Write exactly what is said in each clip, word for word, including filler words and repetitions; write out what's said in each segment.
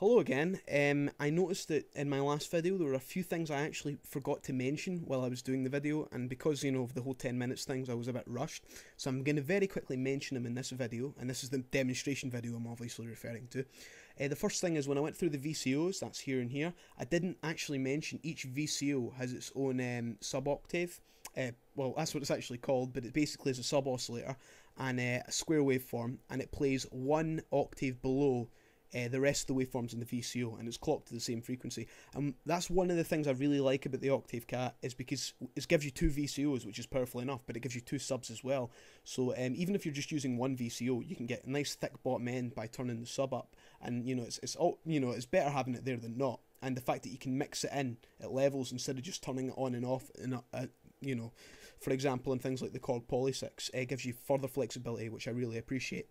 Hello again. Um, I noticed that in my last video there were a few things I actually forgot to mention while I was doing the video, and because, you know, of the whole ten minutes things I was a bit rushed, so I'm going to very quickly mention them in this video, and this is the demonstration video I'm obviously referring to. Uh, the first thing is, when I went through the V C Os, that's here and here, I didn't actually mention each V C O has its own um, sub-octave. Uh, well, that's what it's actually called, but it basically is a sub-oscillator and uh, a square waveform, and it plays one octave below Uh, the rest of the waveforms in the V C O, and it's clocked to the same frequency. And um, that's one of the things I really like about the Octave Cat, is because it gives you two V C Os, which is powerful enough, but it gives you two subs as well. So um, even if you're just using one V C O, you can get a nice thick bottom end by turning the sub up, and you know it's it's all you know it's better having it there than not. And the fact that you can mix it in at levels instead of just turning it on and off, and uh, uh, you know, for example, in things like the Korg Poly Six, it uh, gives you further flexibility, which I really appreciate.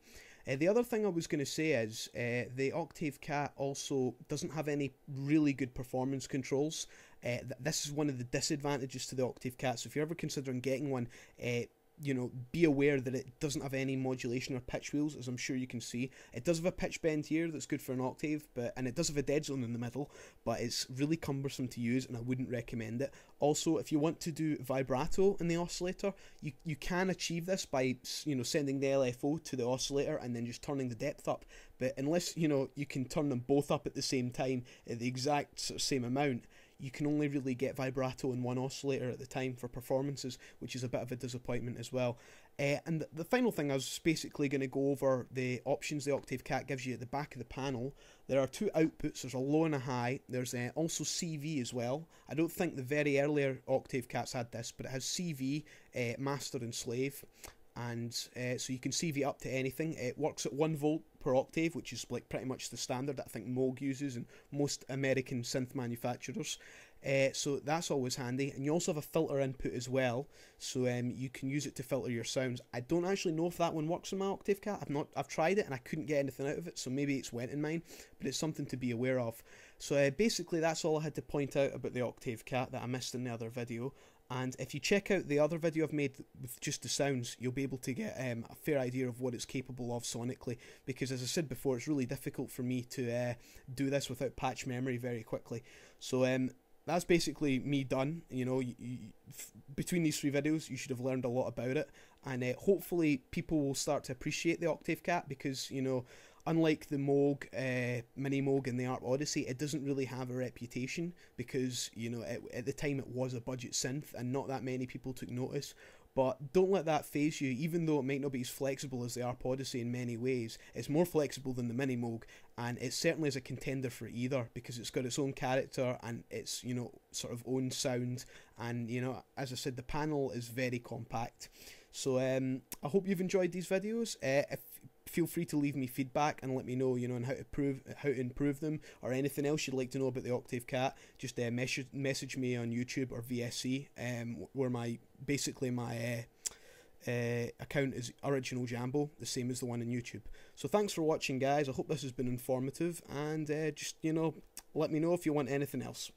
Uh, the other thing I was going to say is uh, the Octave Cat also doesn't have any really good performance controls. Uh, th this is one of the disadvantages to the Octave Cat, so if you're ever considering getting one, uh, you know, be aware that it doesn't have any modulation or pitch wheels, as I'm sure you can see. It does have a pitch bend here that's good for an octave, but and it does have a dead zone in the middle, but it's really cumbersome to use and I wouldn't recommend it. Also, if you want to do vibrato in the oscillator, you, you can achieve this by, you know, sending the L F O to the oscillator and then just turning the depth up, but unless, you know, you can turn them both up at the same time at the exact sort of same amount, you can only really get vibrato in one oscillator at the time for performances, which is a bit of a disappointment as well. Uh, and the final thing, I was basically going to go over the options the Octave Cat gives you at the back of the panel. There are two outputs, there's a low and a high, there's uh, also C V as well. I don't think the very earlier Octave Cats had this, but it has C V, uh, master and slave. And uh, so you can C V up to anything. It works at one volt per octave, which is like pretty much the standard that I think Moog uses and most American synth manufacturers. Uh, so that's always handy. And you also have a filter input as well, so um, you can use it to filter your sounds. I don't actually know if that one works in my Octave Cat. I've not, I've tried it and I couldn't get anything out of it, so maybe it's went in mine, but it's something to be aware of. So uh, basically that's all I had to point out about the Octave Cat that I missed in the other video. And if you check out the other video I've made with just the sounds, you'll be able to get um, a fair idea of what it's capable of sonically, because as I said before, it's really difficult for me to uh, do this without patch memory very quickly. So um, that's basically me done. You know, you, you, between these three videos, you should have learned a lot about it, and uh, hopefully people will start to appreciate the Octave Cat, because, you know, unlike the Moog, uh, Mini Moog and the A R P Odyssey, it doesn't really have a reputation because, you know, it, at the time it was a budget synth and not that many people took notice. But don't let that phase you, even though it might not be as flexible as the A R P Odyssey in many ways. It's more flexible than the Mini Moog, and it certainly is a contender for either, because it's got its own character and its, you know, sort of own sound. And, you know, as I said, the panel is very compact. So um, I hope you've enjoyed these videos. Uh, if Feel free to leave me feedback and let me know, you know, and how to prove how to improve them, or anything else you'd like to know about the Octave Cat. Just uh, message message me on YouTube or V S C, um, where my basically my uh, uh, account is OriginalJambo, the same as the one on YouTube. So thanks for watching, guys. I hope this has been informative, and uh, just, you know, let me know if you want anything else.